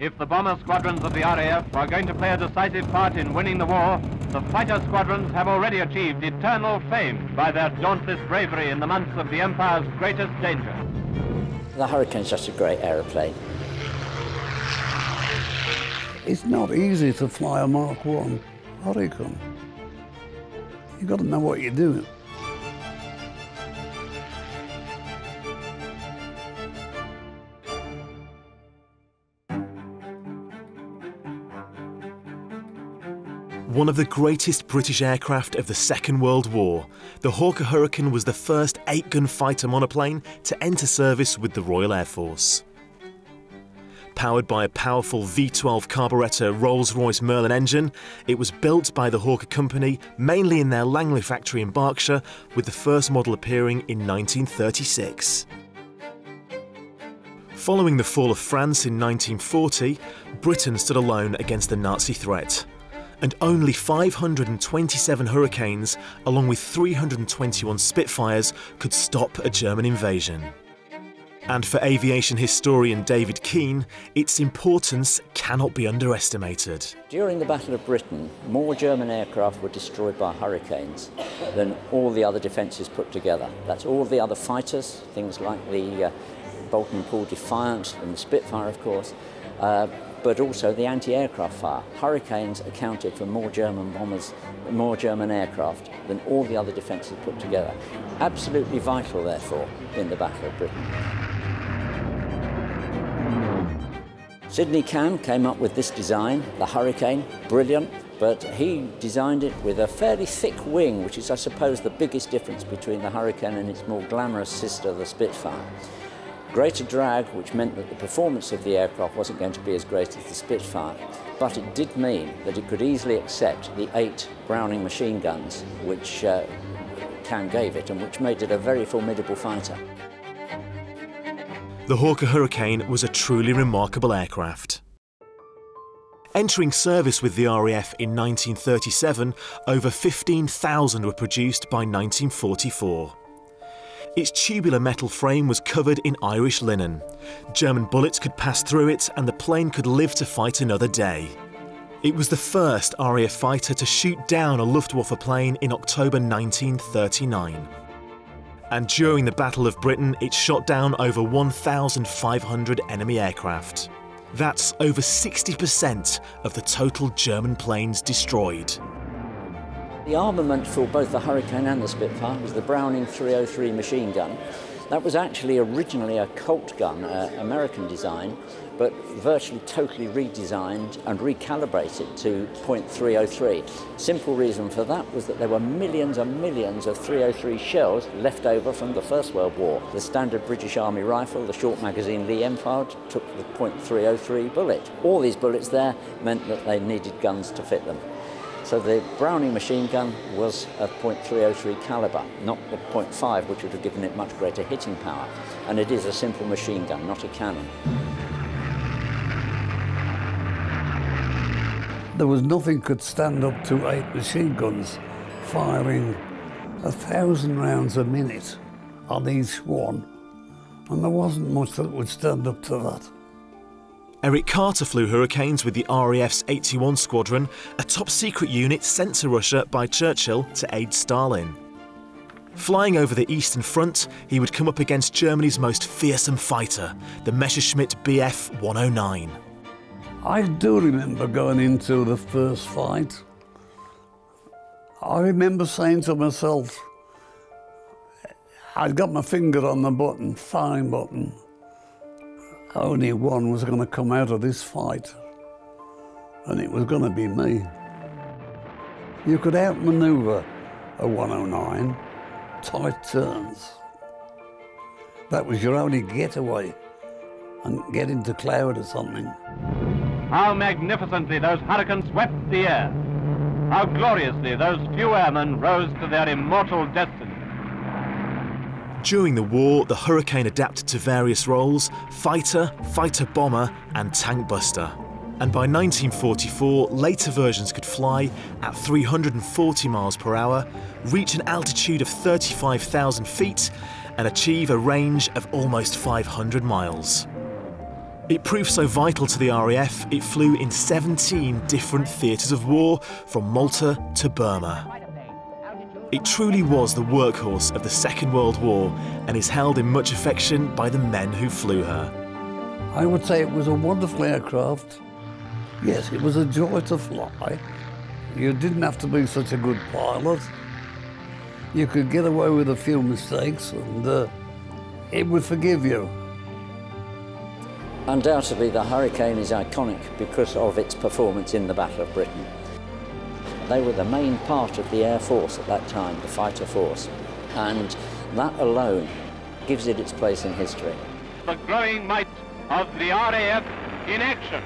If the bomber squadrons of the RAF are going to play a decisive part in winning the war, the fighter squadrons have already achieved eternal fame by their dauntless bravery in the months of the Empire's greatest danger. The Hurricane's just a great aeroplane. It's not easy to fly a Mark I Hurricane. You've got to know what you're doing. One of the greatest British aircraft of the Second World War, the Hawker Hurricane was the first 8-gun fighter monoplane to enter service with the Royal Air Force. Powered by a powerful V12 carburettor Rolls-Royce Merlin engine, it was built by the Hawker Company, mainly in their Langley factory in Berkshire, with the first model appearing in 1936. Following the fall of France in 1940, Britain stood alone against the Nazi threat. And only 527 Hurricanes, along with 321 Spitfires, could stop a German invasion. And for aviation historian David Keen, its importance cannot be underestimated. During the Battle of Britain, more German aircraft were destroyed by hurricanes than all the other defences put together. That's all the other fighters, things like the Boulton Paul Defiant and the Spitfire, of course, but also the anti-aircraft fire. Hurricanes accounted for more German bombers, more German aircraft than all the other defences put together. Absolutely vital, therefore, in the Battle of Britain. Sydney Camm came up with this design, the Hurricane, brilliant, but he designed it with a fairly thick wing, which is, I suppose, the biggest difference between the Hurricane and its more glamorous sister, the Spitfire. Greater drag, which meant that the performance of the aircraft wasn't going to be as great as the Spitfire, but it did mean that it could easily accept the 8 Browning machine guns which Camm gave it and which made it a very formidable fighter. The Hawker Hurricane was a truly remarkable aircraft. Entering service with the RAF in 1937, over 15,000 were produced by 1944. Its tubular metal frame was covered in Irish linen. German bullets could pass through it and the plane could live to fight another day. It was the first RAF fighter to shoot down a Luftwaffe plane in October 1939. And during the Battle of Britain, it shot down over 1,500 enemy aircraft. That's over 60% of the total German planes destroyed. The armament for both the Hurricane and the Spitfire was the Browning 303 machine gun. That was actually originally a Colt gun, American design, but virtually totally redesigned and recalibrated to .303. Simple reason for that was that there were millions and millions of 303 shells left over from the First World War. The standard British Army rifle, the short magazine Lee-Enfield, took the .303 bullet. All these bullets there meant that they needed guns to fit them. So the Browning machine gun was a .303 calibre, not the .5, which would have given it much greater hitting power. And it is a simple machine gun, not a cannon. There was nothing could stand up to 8 machine guns firing 1,000 rounds a minute on each one. And there wasn't much that would stand up to that. Eric Carter flew Hurricanes with the RAF's 81 Squadron, a top-secret unit sent to Russia by Churchill to aid Stalin. Flying over the Eastern Front, he would come up against Germany's most fearsome fighter, the Messerschmitt Bf 109. I do remember going into the first fight. I remember saying to myself, I'd got my finger on the button, firing button. Only one was going to come out of this fight, and it was going to be me. You could outmaneuver a 109, tight turns. That was your only getaway, and get into cloud or something. How magnificently those hurricanes swept the air. How gloriously those few airmen rose to their immortal destiny. During the war, the Hurricane adapted to various roles: fighter, fighter-bomber and tank buster. And by 1944, later versions could fly at 340 miles per hour, reach an altitude of 35,000 feet and achieve a range of almost 500 miles. It proved so vital to the RAF, it flew in 17 different theatres of war, from Malta to Burma. It truly was the workhorse of the Second World War and is held in much affection by the men who flew her. I would say it was a wonderful aircraft. Yes, it was a joy to fly. You didn't have to be such a good pilot. You could get away with a few mistakes and it would forgive you. Undoubtedly, the Hurricane is iconic because of its performance in the Battle of Britain. They were the main part of the Air Force at that time, the fighter force, and that alone gives it its place in history. The growing might of the RAF in action.